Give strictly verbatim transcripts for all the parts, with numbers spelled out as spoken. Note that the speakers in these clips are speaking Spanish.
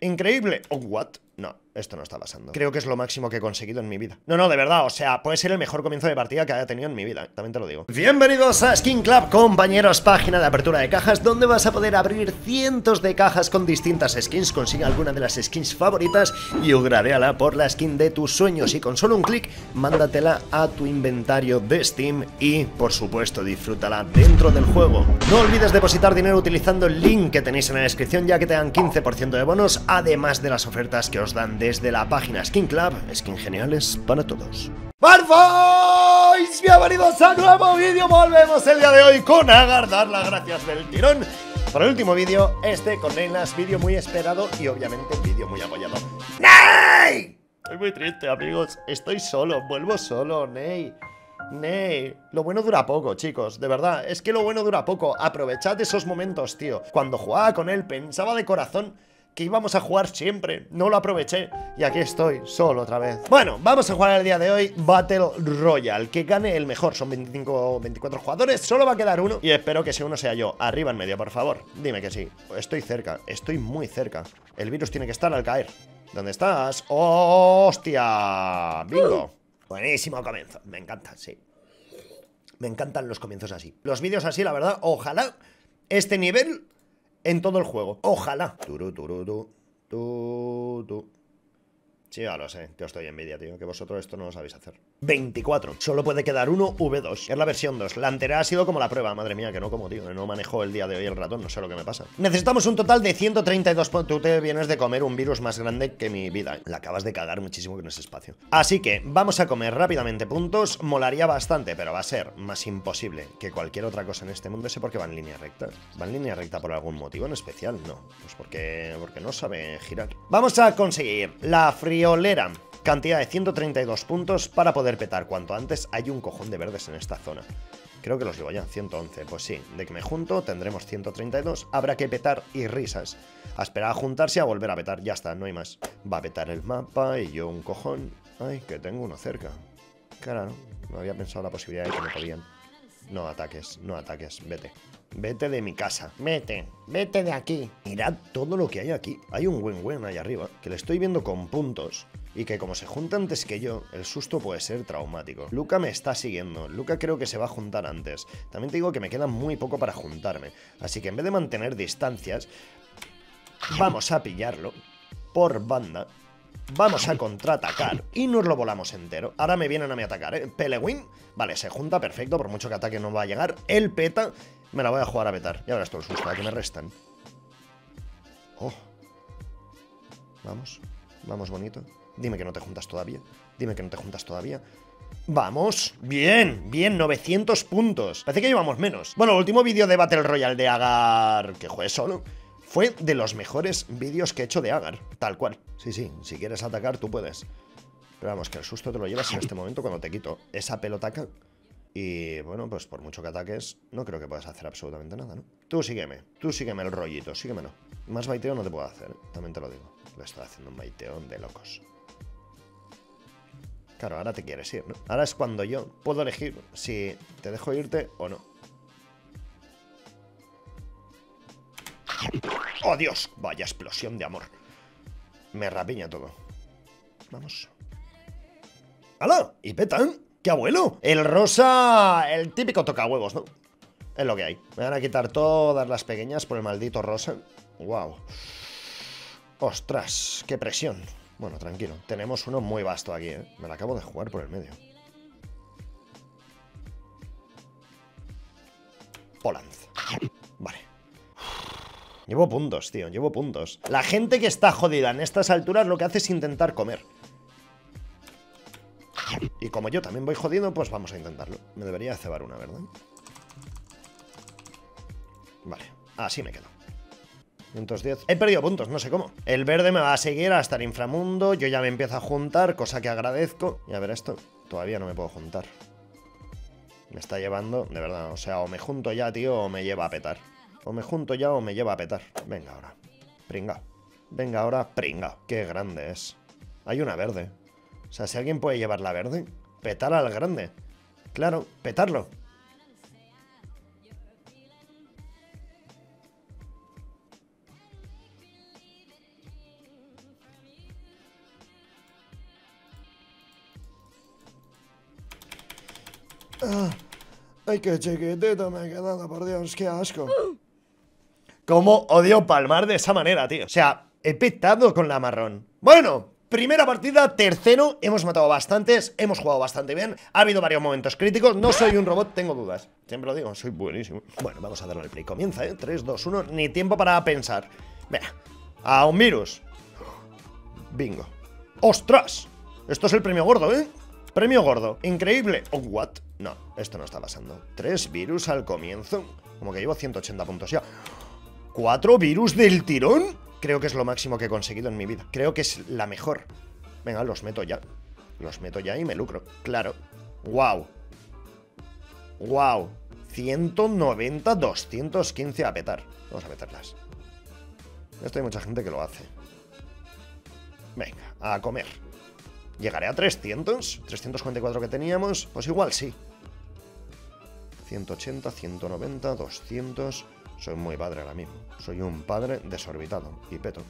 Increíble. Oh, what? No, esto no está pasando. Creo que es lo máximo que he conseguido en mi vida. No, no, de verdad, o sea, puede ser el mejor comienzo de partida que haya tenido en mi vida, ¿eh? También te lo digo. Bienvenidos a Skin Club, compañeros, página de apertura de cajas, donde vas a poder abrir cientos de cajas con distintas skins. Consigue alguna de las skins favoritas y upgradeala por la skin de tus sueños. Y con solo un clic, mándatela a tu inventario de Steam y, por supuesto, disfrútala dentro del juego. No olvides depositar dinero utilizando el link que tenéis en la descripción, ya que te dan quince por ciento de bonos, además de las ofertas que os dan desde la página Skin Club. Skin geniales para todos. ¡Barboys! Bienvenidos a nuevo vídeo. Volvemos el día de hoy con Agar. Dar las gracias del tirón por el último vídeo, este con Nenas, vídeo muy esperado y obviamente vídeo muy apoyado. ¡Ney! Estoy muy triste, amigos. Estoy solo, vuelvo solo, Ney. Ney, lo bueno dura poco, chicos, de verdad, es que lo bueno dura poco. Aprovechad esos momentos, tío. Cuando jugaba con él pensaba de corazón que íbamos a jugar siempre, no lo aproveché y aquí estoy, solo otra vez. Bueno, vamos a jugar el día de hoy Battle Royale, que gane el mejor. Son veinticinco, veinticuatro jugadores, solo va a quedar uno y espero que ese uno sea yo. Arriba en medio, por favor, dime que sí. Estoy cerca, estoy muy cerca. El virus tiene que estar al caer. ¿Dónde estás? ¡Hostia! ¡Bingo! Buenísimo comienzo, me encanta, sí. Me encantan los comienzos así. Los vídeos así, la verdad, ojalá este nivel en todo el juego, ojalá. Turu, turu, tu, tu, tu. Sí, ya lo sé, que os doy envidia, tío, que vosotros esto no lo sabéis hacer. veinticuatro, solo puede quedar uno V dos, es la versión dos. La anterior ha sido como la prueba, madre mía, que no como, tío, que no manejo el día de hoy el ratón, no sé lo que me pasa. Necesitamos un total de ciento treinta y dos puntos. Tú te vienes de comer un virus más grande que mi vida. La acabas de cagar muchísimo con ese espacio. Así que vamos a comer rápidamente puntos, molaría bastante, pero va a ser más imposible que cualquier otra cosa en este mundo. Sé por qué va en línea recta. ¿Va en línea recta por algún motivo en especial? No, pues porque, porque no sabe girar. Vamos a conseguir la fría Olera, cantidad de ciento treinta y dos puntos para poder petar cuanto antes. Hay un cojón de verdes en esta zona. Creo que los llevo ya, ciento once, pues sí. De que me junto tendremos ciento treinta y dos. Habrá que petar y risas. A esperar a juntarse, a volver a petar, ya está, no hay más. Va a petar el mapa y yo un cojón. Ay, que tengo uno cerca. Claro, no había pensado la posibilidad de que me podían. No ataques, no ataques, vete. Vete de mi casa, vete, vete de aquí. Mirad todo lo que hay aquí. Hay un win-win ahí arriba, que le estoy viendo con puntos. Y que como se junta antes que yo, el susto puede ser traumático. Luka me está siguiendo, Luka creo que se va a juntar antes. También te digo que me queda muy poco para juntarme. Así que en vez de mantener distancias, vamos a pillarlo por banda. Vamos a contraatacar y nos lo volamos entero. Ahora me vienen a mí atacar, ¿eh? Pelewin, vale, se junta perfecto, por mucho que ataque no va a llegar. El peta, me la voy a jugar a petar. Y ahora esto el susto, a que me restan. Oh. Vamos, vamos bonito. Dime que no te juntas todavía. Dime que no te juntas todavía. Vamos, bien, bien, novecientos puntos. Parece que llevamos menos. Bueno, el último vídeo de Battle Royale de Agar, que juegue solo, fue de los mejores vídeos que he hecho de Agar, tal cual. Sí, sí, si quieres atacar, tú puedes. Pero vamos, que el susto te lo llevas en este momento cuando te quito esa pelotaca. Y bueno, pues por mucho que ataques, no creo que puedas hacer absolutamente nada, ¿no? Tú sígueme, tú sígueme el rollito, síguemelo. Más baiteo no te puedo hacer, ¿eh? También te lo digo. Le estoy haciendo un baiteón de locos. Claro, ahora te quieres ir, ¿no? Ahora es cuando yo puedo elegir si te dejo irte o no. ¡Oh, Dios! Vaya explosión de amor. Me rapiña todo. Vamos. ¡Hala! ¿Y petan? ¡Qué abuelo! El rosa... El típico tocahuevos, ¿no? Es lo que hay. Me van a quitar todas las pequeñas por el maldito rosa. ¡Wow! ¡Ostras! ¡Qué presión! Bueno, tranquilo. Tenemos uno muy vasto aquí, ¿eh? Me lo acabo de jugar por el medio. Poland. Vale. Llevo puntos, tío, llevo puntos. La gente que está jodida en estas alturas lo que hace es intentar comer. Y como yo también voy jodido, pues vamos a intentarlo. Me debería cebar una, ¿verdad? Vale, así me quedo. ciento diez. He perdido puntos, no sé cómo. El verde me va a seguir hasta el inframundo. Yo ya me empiezo a juntar, cosa que agradezco. Y a ver esto, todavía no me puedo juntar. Me está llevando, de verdad, o sea, o me junto ya, tío, o me lleva a petar. O me junto ya o me lleva a petar. Venga ahora, pringao. Venga ahora, pringao. Qué grande es. Hay una verde. O sea, si alguien puede llevar la verde, petar al grande. Claro, petarlo. Ah, ay, qué chiquitito me he quedado, por Dios, qué asco. Cómo odio palmar de esa manera, tío. O sea, he petado con la marrón. Bueno, primera partida, tercero. Hemos matado bastantes, hemos jugado bastante bien. Ha habido varios momentos críticos. No soy un robot, tengo dudas. Siempre lo digo, soy buenísimo. Bueno, vamos a darle al play. Comienza, ¿eh? tres, dos, uno. Ni tiempo para pensar. Venga, a un virus. Bingo. ¡Ostras! Esto es el premio gordo, ¿eh? Premio gordo. Increíble. Oh, what? No, esto no está pasando. Tres virus al comienzo. Como que llevo ciento ochenta puntos ya. ¿Cuatro virus del tirón? Creo que es lo máximo que he conseguido en mi vida. Creo que es la mejor. Venga, los meto ya. Los meto ya y me lucro. Claro. Wow. Wow. ciento noventa, doscientos quince a petar. Vamos a petarlas. Esto hay mucha gente que lo hace. Venga, a comer. ¿Llegaré a trescientos? trescientos cuarenta y cuatro que teníamos. Pues igual sí. ciento ochenta, ciento noventa, doscientos... Soy muy padre ahora mismo. Soy un padre desorbitado. Y peto.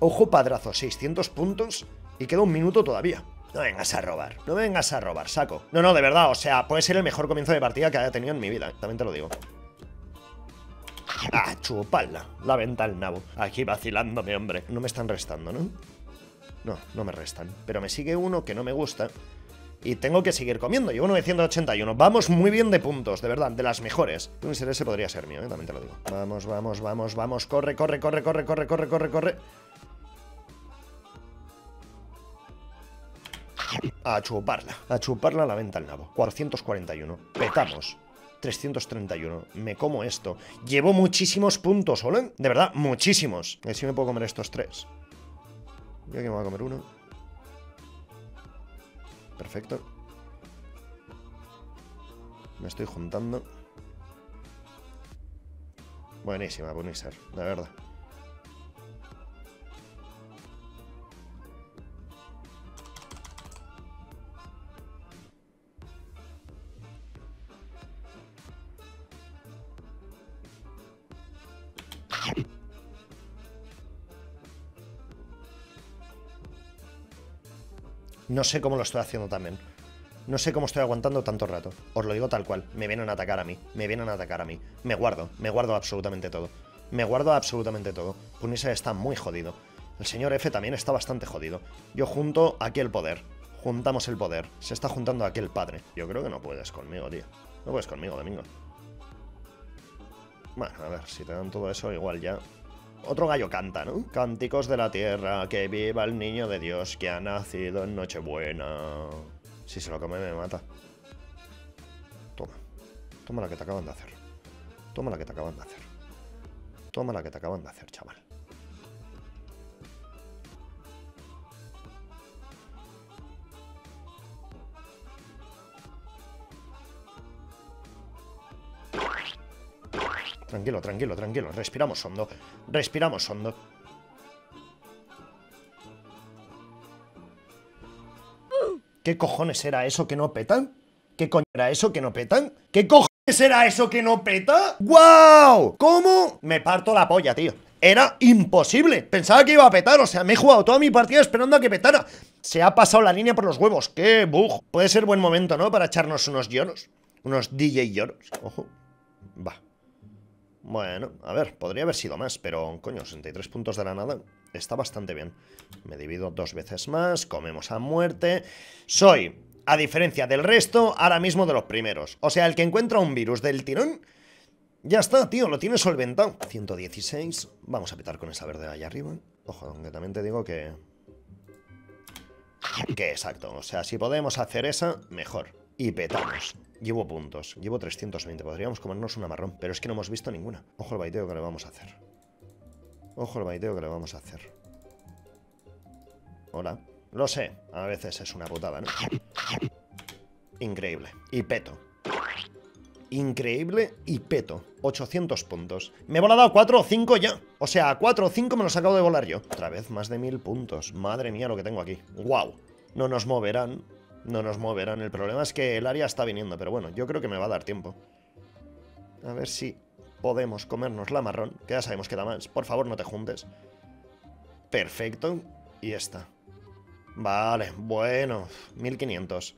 Ojo padrazo, seiscientos puntos. Y queda un minuto todavía. No vengas a robar. No vengas a robar, saco. No, no, de verdad. O sea, puede ser el mejor comienzo de partida que haya tenido en mi vida. También te lo digo. Ah, chuparla. La venta al nabo. Aquí vacilándome, hombre. No me están restando, ¿no? No, no me restan. Pero me sigue uno que no me gusta. Y tengo que seguir comiendo, llevo novecientos ochenta y uno. Vamos muy bien de puntos, de verdad, de las mejores. Un ser ese podría ser mío, ¿eh? También te lo digo. Vamos, vamos, vamos, vamos, corre, corre, corre, corre, corre, corre, corre, corre. A chuparla, a chuparla la venta al nabo. cuatrocientos cuarenta y uno, petamos. trescientos treinta y uno, me como esto. Llevo muchísimos puntos, ¿ole? De verdad, muchísimos. Y si me puedo comer estos tres. Yo aquí me voy a comer uno. Perfecto. Me estoy juntando. Buenísima, Punisher, la verdad. No sé cómo lo estoy haciendo también. No sé cómo estoy aguantando tanto rato. Os lo digo tal cual. Me vienen a atacar a mí. Me vienen a atacar a mí. Me guardo. Me guardo absolutamente todo. Me guardo absolutamente todo. Punisher está muy jodido. El señor F también está bastante jodido. Yo junto aquí el poder. Juntamos el poder. Se está juntando aquí el padre. Yo creo que no puedes conmigo, tío. No puedes conmigo, Domingo. Bueno, a ver, si te dan todo eso, igual ya... Otro gallo canta, ¿no? Cánticos de la tierra, que viva el niño de Dios que ha nacido en Nochebuena. Si se lo come me mata. Toma. Toma la que te acaban de hacer. Toma la que te acaban de hacer. Toma la que te acaban de hacer, chaval. Tranquilo, tranquilo, tranquilo. Respiramos hondo. Respiramos hondo. ¿Qué cojones era eso que no petan? ¿Qué coño era eso que no petan? ¿Qué cojones era eso que no peta? ¡Guau! ¿Cómo? Me parto la polla, tío. Era imposible. Pensaba que iba a petar. O sea, me he jugado toda mi partida esperando a que petara. Se ha pasado la línea por los huevos. ¡Qué bug! Puede ser buen momento, ¿no? Para echarnos unos lloros. Unos D J lloros. Ojo. Va. Bueno, a ver, podría haber sido más, pero, coño, sesenta y tres puntos de la nada está bastante bien. Me divido dos veces más, comemos a muerte. Soy, a diferencia del resto, ahora mismo de los primeros. O sea, el que encuentra un virus del tirón, ya está, tío, lo tiene solventado. ciento dieciséis, vamos a petar con esa verde allá arriba. Ojo, aunque también te digo que... Que exacto, o sea, si podemos hacer esa, mejor. Y petamos. Llevo puntos, llevo trescientos veinte, podríamos comernos una marrón, pero es que no hemos visto ninguna. Ojo el baiteo que le vamos a hacer. Ojo el baiteo que le vamos a hacer. Hola. Lo sé, a veces es una putada, ¿no? Increíble. Y peto. Increíble y peto. ochocientos puntos. Me he volado cuatro o cinco ya. O sea, cuatro o cinco me los acabo de volar yo. Otra vez más de mil puntos. Madre mía lo que tengo aquí. Wow. No nos moverán. No nos moverán, el problema es que el área está viniendo. Pero bueno, yo creo que me va a dar tiempo. A ver si podemos comernos la marrón, que ya sabemos que da más. Por favor, no te juntes. Perfecto, y esta. Vale, bueno, mil quinientos.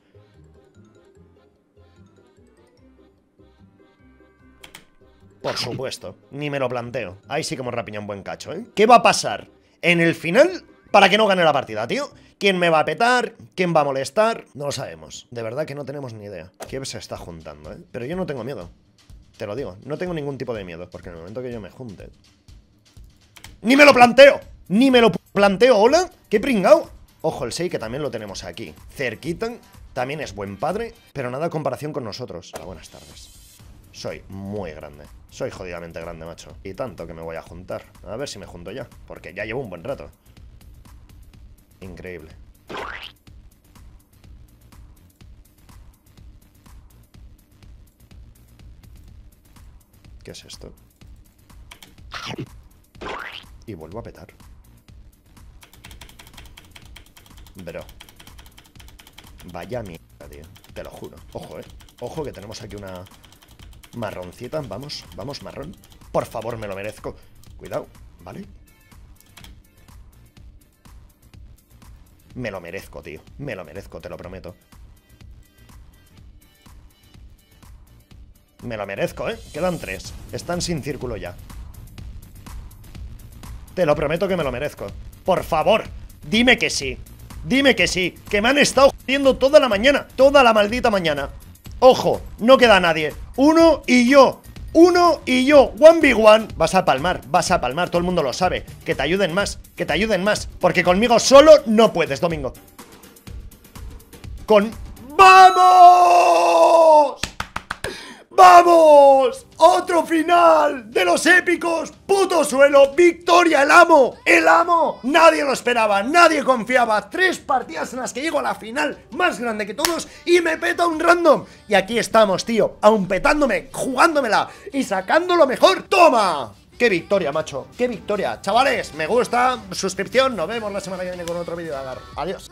Por supuesto, ni me lo planteo. Ahí sí que hemos rapiñado un buen cacho, ¿eh? ¿Qué va a pasar en el final para que no gane la partida, tío? ¿Quién me va a petar? ¿Quién va a molestar? No lo sabemos, de verdad que no tenemos ni idea. Kiev se está juntando, ¿eh? Pero yo no tengo miedo. Te lo digo, no tengo ningún tipo de miedo. Porque en el momento que yo me junte... ¡Ni me lo planteo! ¡Ni me lo planteo! ¿Hola? ¡Qué pringao! Ojo, el Sei, que también lo tenemos aquí cerquita, también es buen padre, pero nada en comparación con nosotros. Hola, buenas tardes. Soy muy grande. Soy jodidamente grande, macho. Y tanto que me voy a juntar. A ver si me junto ya, porque ya llevo un buen rato. Increíble. ¿Qué es esto? Y vuelvo a petar. Bro. Vaya mierda, tío. Te lo juro. Ojo, eh. Ojo que tenemos aquí una marroncita. Vamos, vamos, marrón. Por favor, me lo merezco. Cuidado, ¿vale? Me lo merezco, tío. Me lo merezco, te lo prometo. Me lo merezco, eh. Quedan tres. Están sin círculo ya. Te lo prometo que me lo merezco. Por favor, dime que sí. Dime que sí, que me han estado jodiendo toda la mañana, toda la maldita mañana. Ojo, no queda nadie. Uno y yo, uno y yo, one v one. Vas a palmar, vas a palmar, todo el mundo lo sabe. Que te ayuden más, que te ayuden más. Porque conmigo solo no puedes, Domingo. Con... ¡Vamos! ¡Vamos! ¡Otro final de los épicos! ¡Puto suelo! ¡Victoria! ¡El amo! ¡El amo! Nadie lo esperaba, nadie confiaba. Tres partidas en las que llego a la final más grande que todos y me peta un random. Y aquí estamos, tío, aún petándome, jugándomela y sacando lo mejor. ¡Toma! ¡Qué victoria, macho! ¡Qué victoria! Chavales, me gusta, suscripción. Nos vemos la semana que viene con otro vídeo de Agar. Adiós.